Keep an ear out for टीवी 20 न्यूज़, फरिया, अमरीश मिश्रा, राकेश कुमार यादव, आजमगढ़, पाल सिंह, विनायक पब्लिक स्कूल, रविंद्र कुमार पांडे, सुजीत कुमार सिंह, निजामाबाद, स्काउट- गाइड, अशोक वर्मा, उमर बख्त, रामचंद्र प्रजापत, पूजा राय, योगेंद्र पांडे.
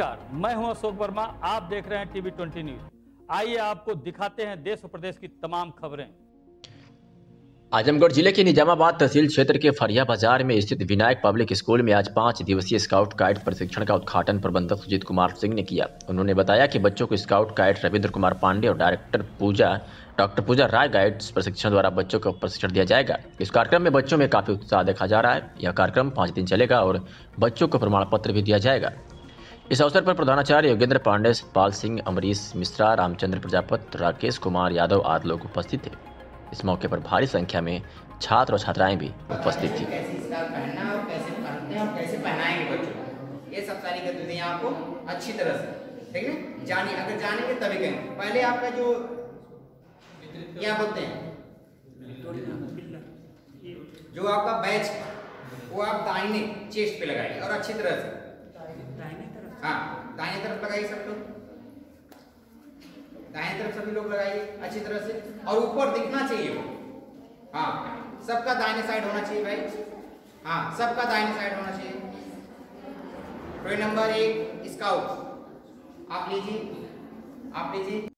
नमस्कार, मैं हूं अशोक वर्मा। आप देख रहे हैं टीवी 20 न्यूज़। आइए आपको दिखाते हैं देश और प्रदेश की तमाम खबरें। आजमगढ़ जिले के निजामाबाद तहसील क्षेत्र के फरिया बाजार में स्थित विनायक पब्लिक स्कूल में आज 5 दिवसीय स्काउट गाइड प्रशिक्षण का उद्घाटन प्रबंधक सुजीत कुमार सिंह ने किया। उन्होंने बताया कि बच्चों को स्काउट गाइड रविंद्र कुमार पांडे और डायरेक्टर डॉक्टर पूजा राय गाइड्स प्रशिक्षण द्वारा बच्चों को प्रशिक्षण दिया जाएगा। इस कार्यक्रम में बच्चों में काफी उत्साह देखा जा रहा है। यह कार्यक्रम 5 दिन चलेगा और बच्चों को प्रमाण पत्र भी दिया जाएगा। इस अवसर पर प्रधानाचार्य योगेंद्र पांडे, पाल सिंह, अमरीश मिश्रा, रामचंद्र प्रजापत, राकेश कुमार यादव आदि लोग उपस्थित थे। इस मौके पर भारी संख्या में छात्र और छात्राएं भी उपस्थित थी। ये सब सारी गतिविधियां आपको अच्छी तरह से ठीक है जानी, अगर जानेंगे तभी कहेंगे। पहले आपका जो क्या बोलते हैं जो आपका बैच वो आप दाहिने चेस्ट पे लगाइए और अच्छी तरह से दाहिने तरफ लगाइए सब लोग, दाहिने तरफ सभी लोग लगाइए अच्छी तरह से और ऊपर दिखना चाहिए वो। हाँ, सबका दाहिने साइड होना चाहिए भाई। हाँ, सबका दाहिने साइड होना चाहिए। नंबर 1 स्काउट आप लीजिए, आप लीजिए।